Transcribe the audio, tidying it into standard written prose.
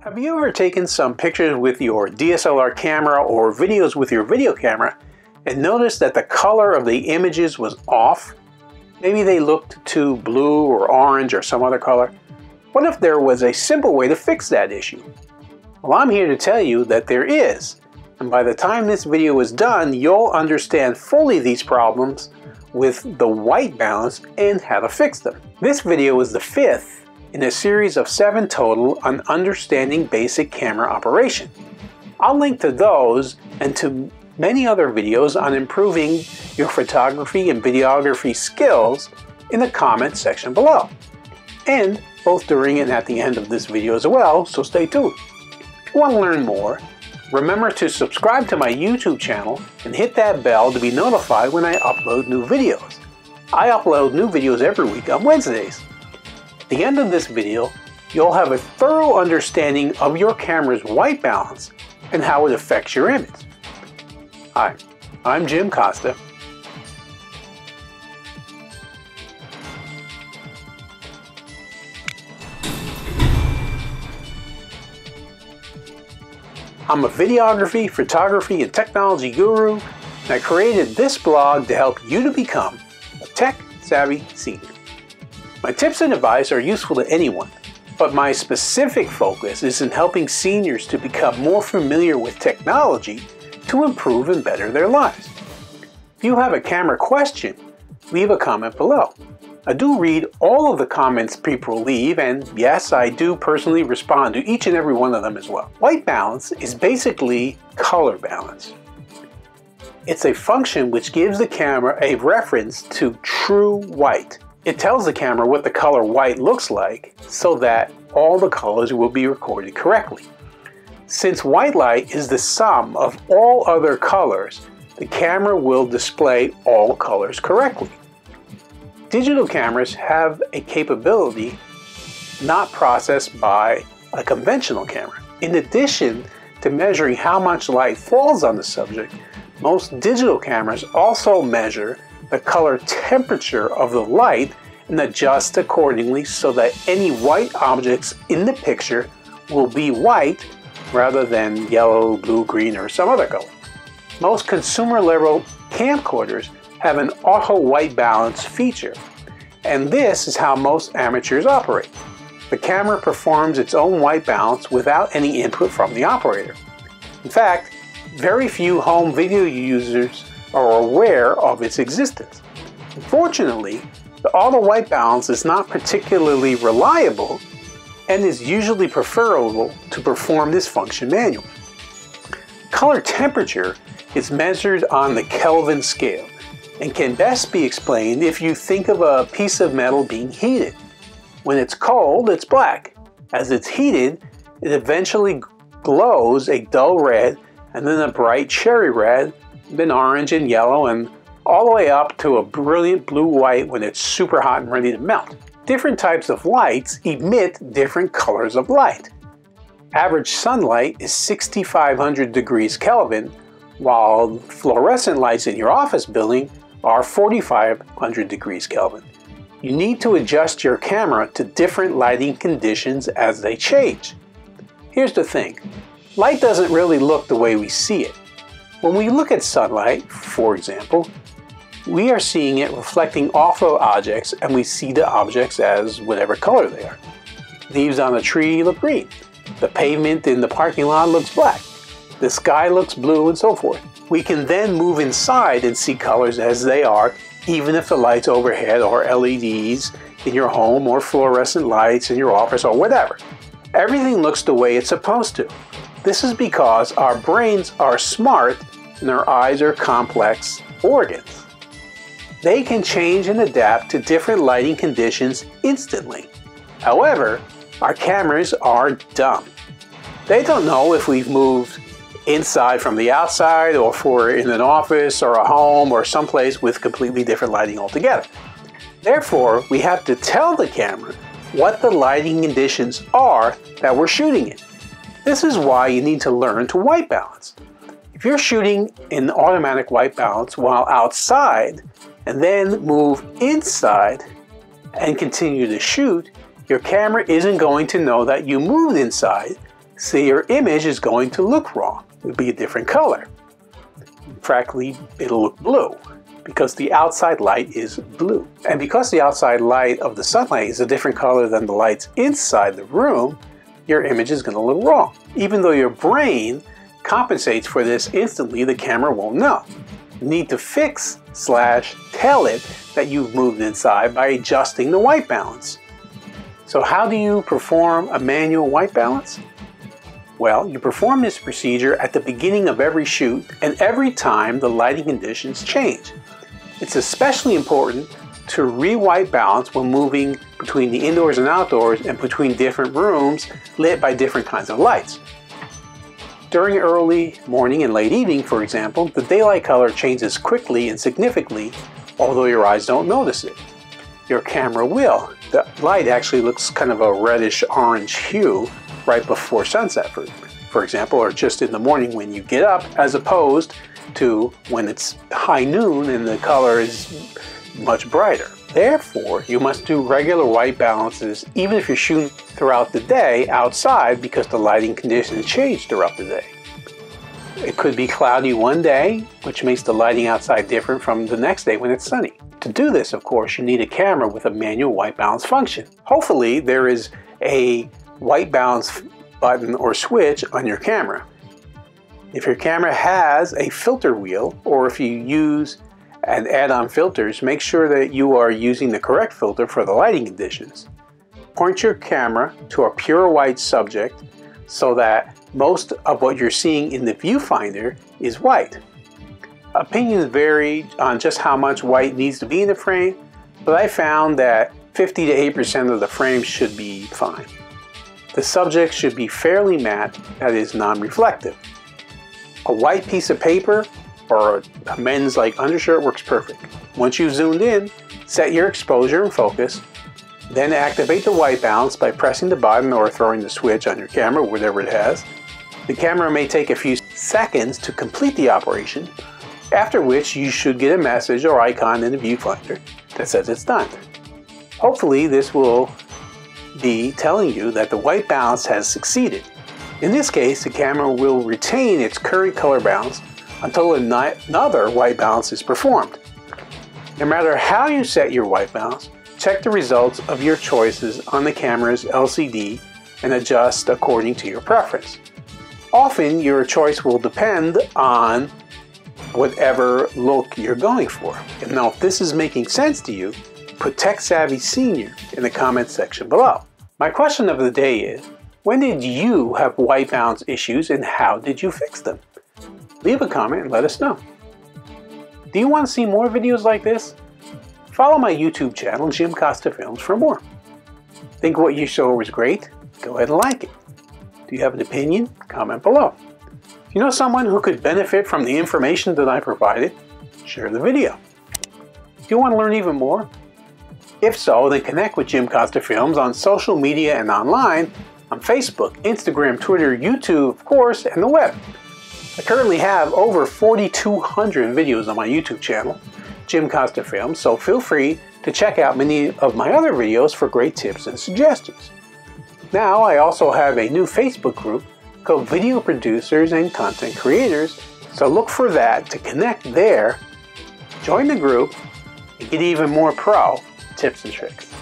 Have you ever taken some pictures with your DSLR camera or videos with your video camera and noticed that the color of the images was off? Maybe they looked too blue or orange or some other color. What if there was a simple way to fix that issue? Well, I'm here to tell you that there is. And by the time this video is done, you'll understand fully these problems with the white balance and how to fix them. This video is the fifth in a series of 7 total on understanding basic camera operation. I'll link to those and to many other videos on improving your photography and videography skills in the comments section below, and both during and at the end of this video as well, so stay tuned. If you want to learn more, remember to subscribe to my YouTube channel and hit that bell to be notified when I upload new videos. I upload new videos every week on Wednesdays. At the end of this video, you'll have a thorough understanding of your camera's white balance and how it affects your image. Hi, I'm Jim Costa. I'm a videography, photography, and technology guru, and I created this blog to help you to become a Tech Savvy Senior. My tips and advice are useful to anyone, but my specific focus is in helping seniors to become more familiar with technology to improve and better their lives. If you have a camera question, leave a comment below. I do read all of the comments people leave, and yes, I do personally respond to each and every one of them as well. White balance is basically color balance. It's a function which gives the camera a reference to true white. It tells the camera what the color white looks like so that all the colors will be recorded correctly. Since white light is the sum of all other colors, the camera will display all colors correctly. Digital cameras have a capability not processed by a conventional camera. In addition to measuring how much light falls on the subject, most digital cameras also measure the color temperature of the light and adjust accordingly so that any white objects in the picture will be white rather than yellow, blue, green, or some other color. Most consumer-level camcorders have an auto white balance feature, and this is how most amateurs operate. The camera performs its own white balance without any input from the operator. In fact, very few home video users are aware of its existence. Unfortunately, the auto white balance is not particularly reliable and is usually preferable to perform this function manually. Color temperature is measured on the Kelvin scale and can best be explained if you think of a piece of metal being heated. When it's cold, it's black. As it's heated, it eventually glows a dull red, and then a bright cherry red, then orange and yellow, and all the way up to a brilliant blue-white when it's super hot and ready to melt. Different types of lights emit different colors of light. Average sunlight is 6,500 degrees Kelvin, while fluorescent lights in your office building are 4,500 degrees Kelvin. You need to adjust your camera to different lighting conditions as they change. Here's the thing, light doesn't really look the way we see it. When we look at sunlight, for example, we are seeing it reflecting off of objects, and we see the objects as whatever color they are. Leaves on a tree look green. The pavement in the parking lot looks black. The sky looks blue, and so forth. We can then move inside and see colors as they are, even if the lights overhead are LEDs in your home or fluorescent lights in your office or whatever. Everything looks the way it's supposed to. This is because our brains are smart and our eyes are complex organs. They can change and adapt to different lighting conditions instantly. However, our cameras are dumb. They don't know if we've moved inside from the outside, or if we're in an office or a home or someplace with completely different lighting altogether. Therefore, we have to tell the camera what the lighting conditions are that we're shooting in. This is why you need to learn to white balance. If you're shooting in automatic white balance while outside and then move inside and continue to shoot, your camera isn't going to know that you moved inside so your image is going to look wrong. It'll be a different color. Frankly, it'll look blue because the outside light is blue. And because the outside light of the sunlight is a different color than the lights inside the room, your image is going to look wrong. Even though your brain compensates for this instantly, the camera won't know. You need to fix / tell it that you've moved inside by adjusting the white balance. So how do you perform a manual white balance? Well, you perform this procedure at the beginning of every shoot and every time the lighting conditions change. It's especially important to re-white balance when moving between the indoors and outdoors and between different rooms lit by different kinds of lights. During early morning and late evening, for example, the daylight color changes quickly and significantly, although your eyes don't notice it. Your camera will. The light actually looks kind of a reddish-orange hue right before sunset, for example, or just in the morning when you get up, as opposed to when it's high noon and the color is much brighter. Therefore, you must do regular white balances even if you're shooting throughout the day outside because the lighting conditions change throughout the day. It could be cloudy one day, which makes the lighting outside different from the next day when it's sunny. To do this, of course, you need a camera with a manual white balance function. Hopefully, there is a white balance button or switch on your camera. If your camera has a filter wheel, or if you use and add-on filters, make sure that you are using the correct filter for the lighting conditions. Point your camera to a pure white subject so that most of what you're seeing in the viewfinder is white. Opinions vary on just how much white needs to be in the frame, but I found that 50 to 80% of the frame should be fine. The subject should be fairly matte, that is non-reflective. A white piece of paper or a men's undershirt works perfect. Once you've zoomed in, set your exposure and focus, then activate the white balance by pressing the button or throwing the switch on your camera, whatever it has. The camera may take a few seconds to complete the operation, after which you should get a message or icon in the viewfinder that says it's done. Hopefully this will be telling you that the white balance has succeeded. In this case, the camera will retain its current color balance until another white balance is performed. No matter how you set your white balance, check the results of your choices on the camera's LCD and adjust according to your preference. Often, your choice will depend on whatever look you're going for. And now, if this is making sense to you, put Tech Savvy Senior in the comments section below. My question of the day is, when did you have white balance issues and how did you fix them? Leave a comment and let us know. Do you want to see more videos like this? Follow my YouTube channel, Jim Costa Films, for more. Think what you saw was great? Go ahead and like it. Do you have an opinion? Comment below. If you know someone who could benefit from the information that I provided, share the video. Do you want to learn even more? If so, then connect with Jim Costa Films on social media and online, on Facebook, Instagram, Twitter, YouTube, of course, and the web. I currently have over 4,200 videos on my YouTube channel, Jim Costa Films, so feel free to check out many of my other videos for great tips and suggestions. Now, I also have a new Facebook group called Video Producers and Content Creators, so look for that to connect there, join the group, and get even more pro tips and tricks.